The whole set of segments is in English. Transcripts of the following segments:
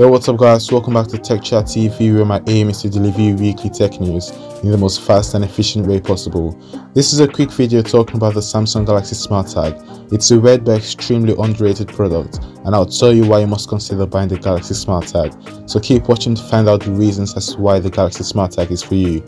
Yo, what's up guys, welcome back to Tech Chat TV, where my aim is to deliver you weekly tech news in the most fast and efficient way possible. This is a quick video talking about the Samsung Galaxy SmartTag. It's a rare but extremely underrated product, and I'll tell you why you must consider buying the Galaxy SmartTag. So keep watching to find out the reasons as to why the Galaxy SmartTag is for you.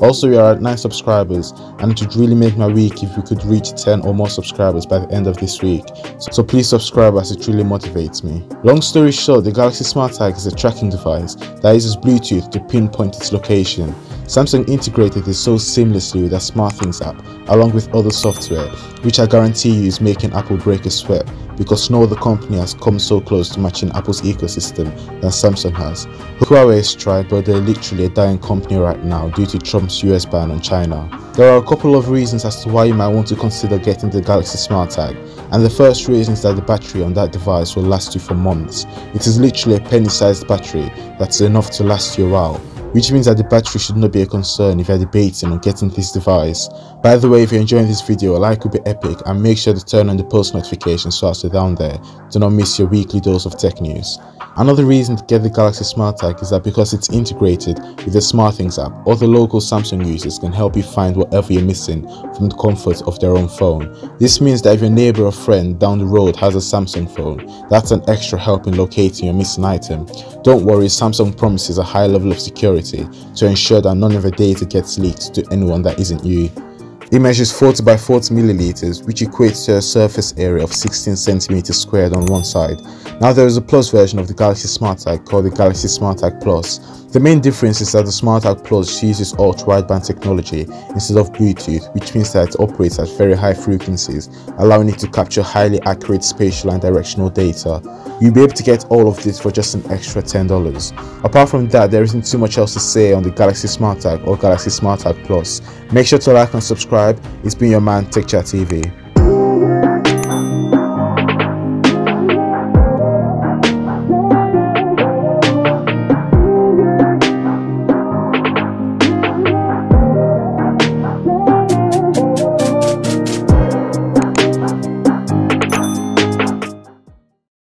Also, we are at 9 subscribers, and it would really make my week if we could reach 10 or more subscribers by the end of this week. So please subscribe, as it really motivates me. Long story short, the Galaxy SmartTag is a tracking device that uses Bluetooth to pinpoint its location. Samsung integrated it so seamlessly with their SmartThings app, along with other software, which I guarantee you is making Apple break a sweat, because no other company has come so close to matching Apple's ecosystem than Samsung has. Huawei has tried, but they're literally a dying company right now due to Trump's US ban on China. There are a couple of reasons as to why you might want to consider getting the Galaxy SmartTag, and the first reason is that the battery on that device will last you for months. It is literally a penny-sized battery that's enough to last you a while, which means that the battery should not be a concern if you're debating on getting this device. By the way, if you're enjoying this video, a like would be epic, and make sure to turn on the post notifications so as to down there do not miss your weekly dose of tech news. Another reason to get the Galaxy SmartTag is that because it's integrated with the SmartThings app, other local Samsung users can help you find whatever you're missing from the comfort of their own phone. This means that if your neighbor or friend down the road has a Samsung phone, that's an extra help in locating your missing item. Don't worry, Samsung promises a high level of security to ensure that none of your data gets leaked to anyone that isn't you. It measures 40 by 40 milliliters, which equates to a surface area of 16 centimeters squared on one side. Now, there is a plus version of the Galaxy SmartTag called the Galaxy SmartTag Plus. The main difference is that the SmartTag Plus uses ultra-wideband technology instead of Bluetooth, which means that it operates at very high frequencies, allowing it to capture highly accurate spatial and directional data. You'll be able to get all of this for just an extra $10. Apart from that, there isn't too much else to say on the Galaxy SmartTag or Galaxy SmartTag Plus. Make sure to like and subscribe. It's been your man, Tech Chat TV.